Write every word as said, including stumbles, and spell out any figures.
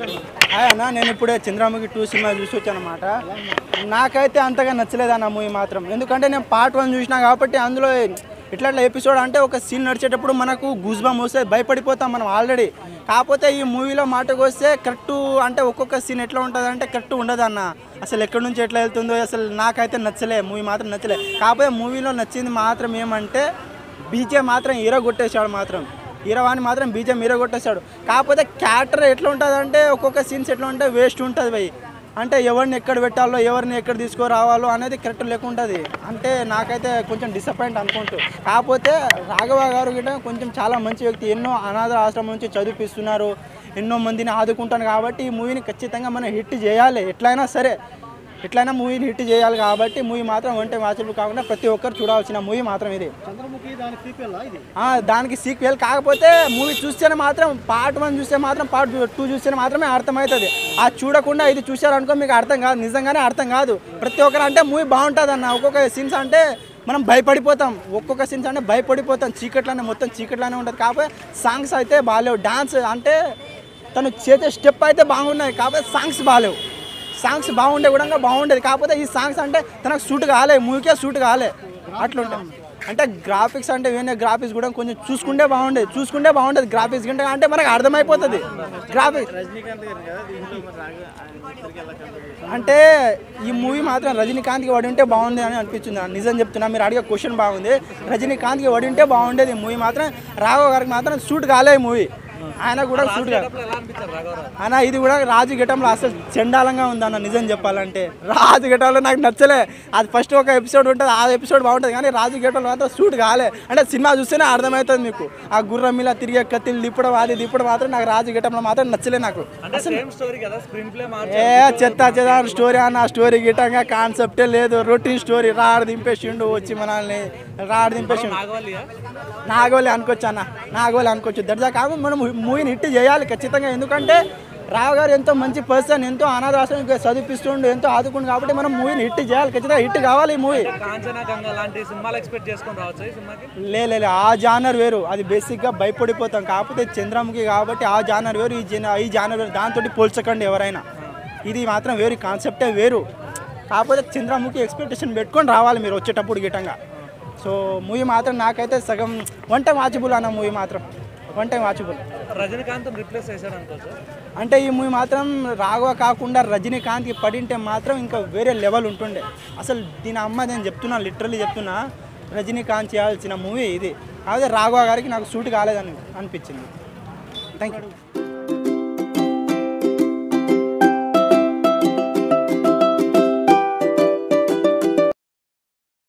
Nenu चंद्रमुखि to cinema चूसొచ్చానన్నమాట నాకైతే అంతగా నచ్చలేదు ఆ మూవీ మాత్రం ఎందుకంటే నేను పార్ట్ వన్ చూసినా కాబట్టి అందులో ఇట్లా ఎపిసోడ్ అంటే ఒక సీన్ నడిచేటప్పుడు మనకు గూస్ బంప్స్ వస్తాయి భయపడిపోతాం మనం ఆల్రెడీ కాకపోతే ఈ మూవీలో మాటకొస్తే కరెక్ట్ అంటే ఒక్కొక్క సీన్ ఎట్లా ఉంటదంటే కరెక్ట్ ఉండదన్న అసలు ఎక్కడి నుంచి ఎట్లా వెళ్తుందో అసలు నాకైతే నచ్చలే మూవీ మాత్రం నచ్చలే కాకపోతే మూవీలో నచ్చింది మాత్రం ఏమంటే బీజే మాత్రం హీరో కొట్టేశాడు మాత్రం హీరోవాని మాత్రం బీజే హీరో కొట్టేశాడు కాకపోతే క్యారెక్టర్ ఎట్లా ఉంటుందంటే ఒక్కొక్క సీన్స్ ఎట్లా ఉంటే వేస్ట్ ఉంటుంది భయ్ అంటే ఎవరిని ఎక్కడ పెట్టాలో ఎవరిని ఎక్కడ తీసుకురావాలో అనేది కరెక్ట్ లేకుంటుంది అంటే నాకైతే కొంచెం డిసప్పాయింట్ అనుకుంటూ కాకపోతే రాఘవ గారు గిట్ట కొంచెం చాలా మంచి వ్యక్తి ఎన్నో అనాథ ఆశ్రమం నుంచి చదివిస్తున్నారు ఎన్నో మందిని ఆదుకుంటాను కాబట్టి ఈ మూవీని ఖచ్చితంగా మనం హిట్ చేయాలి ఎట్లయినా సరే ఎట్లైనా మూవీని హిట్ చేయాలి కాబట్టి మూవీ మాత్రం వంట వాచలు కాకుండా ప్రతి ఒక్కరు చూడాల్సిన మూవీ మాత్రం ఇది చంద్రముఖి దానికి సీక్వెల్ ఇది ఆ దానికి సీక్వెల్ కాకపోతే మూవీ చూస్తేనే మాత్రం పార్ట్ వన్ చూస్తే మాత్రం పార్ట్ టూ చూస్తేనే మాత్రమే అర్థమవుతుంది ఆ చూడకుండా ఇది చూశారనుకో మీకు అర్థం కాదు నిజంగానే అర్థం కాదు ప్రతి ఒక్కరు అంటే మూవీ బాగుంటుంది అన్న ఒక్కొక్క సీన్స్ అంటే మనం భయపడిపోతాం ఒక్కొక్క సీన్స్ అంటే భయపడిపోతాం చీకట్లోనే మొత్తం చీకట్లోనే ఉంటుంది కాబట్టి సాంగ్స్ అయితే బాగాలేవు డాన్స్ అంటే తను చేసే స్టెప్ అయితే బాగున్నాయి కాబట్టి సాంగ్స్ బాగాలేవు సాంగ్స్ బాగుండే కూడా బాగుండేది కాకపోతే ఈ సాంగ్స్ అంటే తనకు సూట్ కాలే మూవీకే సూట్ కాలే అట్లుంటాయి అంటే గ్రాఫిక్స్ అంటే ఏమైనా గ్రాఫిక్స్ కూడా కొంచెం చూసుకుంటే బాగుండేది చూసుకుంటే బాగుంటుంది గ్రాఫిక్స్ గంట అంటే మనకు అర్థమైపోతుంది గ్రాఫిక్స్ అంటే ఈ మూవీ మాత్రం రజనీకాంత్కి వడి ఉంటే బాగుంది అని అనిపించింది నిజం చెప్తున్నా మీరు అడిగే క్వశ్చన్ బాగుంది రజనీకాంత్కి వడి ఉంటే బాగుండేది ఈ మూవీ మాత్రం రాఘవ గారికి మాత్రం సూట్ కాలే ఈ మూవీ ఆయన కూడా సూట్ కాదు ఆయన ఇది కూడా రాజు ఘటంలో అసలు చండాలంగా ఉందన్న నిజం చెప్పాలంటే రాజు ఘటంలో నాకు నచ్చలే అది ఫస్ట్ ఒక ఎపిసోడ్ ఉంటుంది ఆ ఎపిసోడ్ బాగుంటుంది కానీ రాజు ఘటంలో మాత్రం సూట్ కాలే అంటే సినిమా చూస్తేనే అర్థమవుతుంది మీకు ఆ గుర్రం ఇలా తిరిగే కత్తిలు దిప్పడం అది దిప్పడం మాత్రం నాకు రాజు ఘటంలో మాత్రం నచ్చలే నాకు ఏ చెత్త చెత్త స్టోరీ అన్న స్టోరీ గిటంగా కాన్సెప్టే లేదు రొటీన్ స్టోరీ రాడు దింపేసిండు వచ్చి మనల్ని రాడు దింపేసిండు నాగోలి అనుకోవచ్చు అన్న నాగోలి అనుకోవచ్చు దర్జా కాదు మనం మూవీని హిట్ చేయాలి ఖచ్చితంగా ఎందుకంటే రావు గారు ఎంతో మంచి పర్సన్ ఎంతో అనాథాశ్రమానికి చదివిస్తుండు ఎంతో ఆదుకుండు కాబట్టి మనం మూవీని హిట్ చేయాలి ఖచ్చితంగా హిట్ కావాలి ఈ మూవీ లే లే ఆ జానర్ వేరు అది బేసిక్గా భయపడిపోతాం కాకపోతే చంద్రముఖి కాబట్టి ఆ జానర్ వేరు ఈ ఈ జానర్ వేరు దాంతో పోల్చకండి ఎవరైనా ఇది మాత్రం వేరు కాన్సెప్టే వేరు కాకపోతే చంద్రముఖి ఎక్స్పెక్టేషన్ పెట్టుకొని రావాలి మీరు వచ్చేటప్పుడు గిటంగా సో మూవీ మాత్రం నాకైతే సగం వన్ టైం వాచబుల్ అన్న మూవీ మాత్రం one time watchable Rajinikanth replace చేశారు అనుకోవచ్చు అంటే ఈ మూవీ మాత్రం రాఘవ కాకుండా రజనీకాంత్కి పడింటే మాత్రం ఇంకా వేరే లెవెల్ ఉంటుండే అసలు దీని అమ్మ నేను చెప్తున్నా లిటరల్లీ చెప్తున్నా రజనీకాంత్ చేయాల్సిన మూవీ ఇది అదే రాఘవ గారికి నాకు సూట్ కాలేదని అనిపించింది థ్యాంక్ యూ.